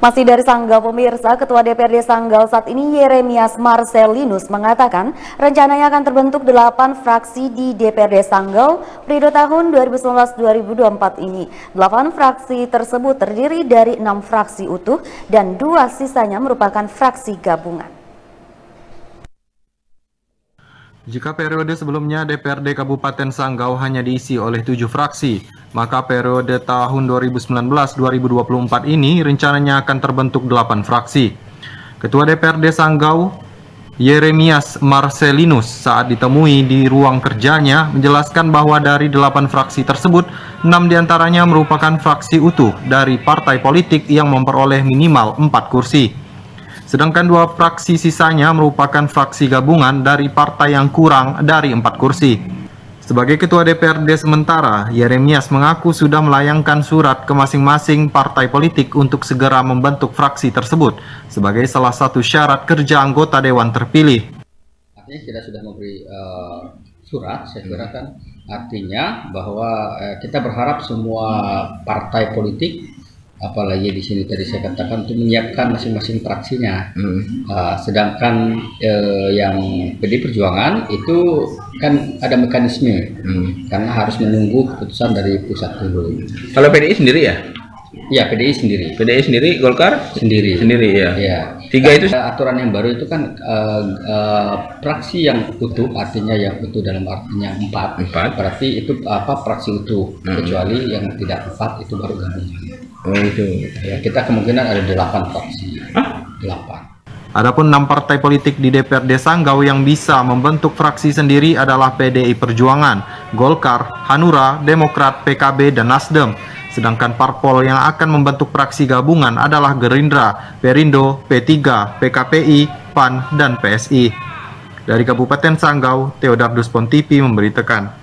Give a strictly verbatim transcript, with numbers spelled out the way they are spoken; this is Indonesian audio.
Masih dari Sanggau pemirsa, Ketua D P R D Sanggau saat ini Yeremias Marselinus mengatakan rencananya akan terbentuk delapan fraksi di D P R D Sanggau periode tahun dua ribu sembilan belas dua ribu dua puluh empat ini. delapan fraksi tersebut terdiri dari enam fraksi utuh dan dua sisanya merupakan fraksi gabungan. Jika periode sebelumnya D P R D Kabupaten Sanggau hanya diisi oleh tujuh fraksi, maka periode tahun dua ribu sembilan belas dua ribu dua puluh empat ini rencananya akan terbentuk delapan fraksi. Ketua D P R D Sanggau, Yeremias Marselinus, saat ditemui di ruang kerjanya menjelaskan bahwa dari delapan fraksi tersebut, enam diantaranya merupakan fraksi utuh dari partai politik yang memperoleh minimal empat kursi. Sedangkan dua fraksi sisanya merupakan fraksi gabungan dari partai yang kurang dari empat kursi. Sebagai Ketua D P R D sementara, Yeremias mengaku sudah melayangkan surat ke masing-masing partai politik untuk segera membentuk fraksi tersebut sebagai salah satu syarat kerja anggota Dewan terpilih. Artinya kita sudah memberi uh, surat, saya kira kan artinya bahwa uh, kita berharap semua partai politik, apalagi di sini tadi saya katakan, untuk menyiapkan masing-masing fraksinya. Hmm. Uh, sedangkan uh, yang P D I Perjuangan itu kan ada mekanisme, hmm. karena harus menunggu keputusan dari pusat dulu. Kalau P D I sendiri ya? Ya, P D I sendiri. P D I sendiri, Golkar sendiri. Sendiri ya. Ya. Tiga itu aturan yang baru itu kan uh, uh, fraksi yang utuh, artinya yang utuh dalam artinya empat. Empat. Berarti itu apa fraksi utuh, hmm. kecuali yang tidak empat itu baru gabungan. Oh, itu. Ya, kita kemungkinan ada delapan fraksi. Hah? delapan. Adapun enam partai politik di D P R D Sanggau yang bisa membentuk fraksi sendiri adalah P D I Perjuangan, Golkar, Hanura, Demokrat, P K B, dan Nasdem. Sedangkan parpol yang akan membentuk fraksi gabungan adalah Gerindra, Perindo, P tiga, P K P I, P A N, dan P S I. Dari Kabupaten Sanggau, Theodorus Pontipi memberitakan.